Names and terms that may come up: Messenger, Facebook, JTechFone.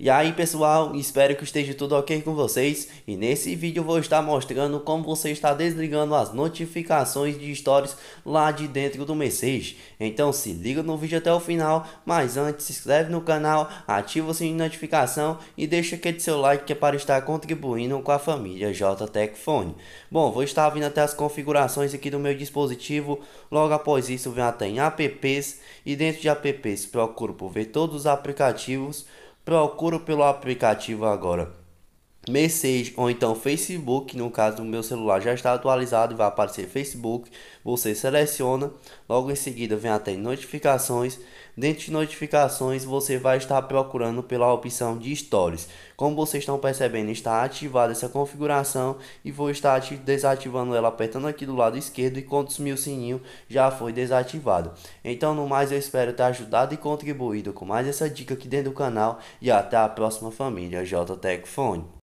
E aí pessoal, espero que esteja tudo ok com vocês, e nesse vídeo eu vou estar mostrando como você está desligando as notificações de stories lá de dentro do Messenger. Então se liga no vídeo até o final, mas antes se inscreve no canal, ativa o sininho de notificação e deixa aquele seu like que é para estar contribuindo com a família JTechFone. Bom, vou estar vindo até as configurações aqui do meu dispositivo, logo após isso vem até em apps, e dentro de apps procuro por ver todos os aplicativos. Procuro pelo aplicativo agora Messenger ou então Facebook, no caso do meu celular já está atualizado e vai aparecer Facebook, você seleciona, logo em seguida vem até notificações, dentro de notificações você vai estar procurando pela opção de stories, como vocês estão percebendo está ativada essa configuração e vou estar desativando ela apertando aqui do lado esquerdo e quando sumir o sininho já foi desativado. Então no mais eu espero ter ajudado e contribuído com mais essa dica aqui dentro do canal e até a próxima família JTechFone.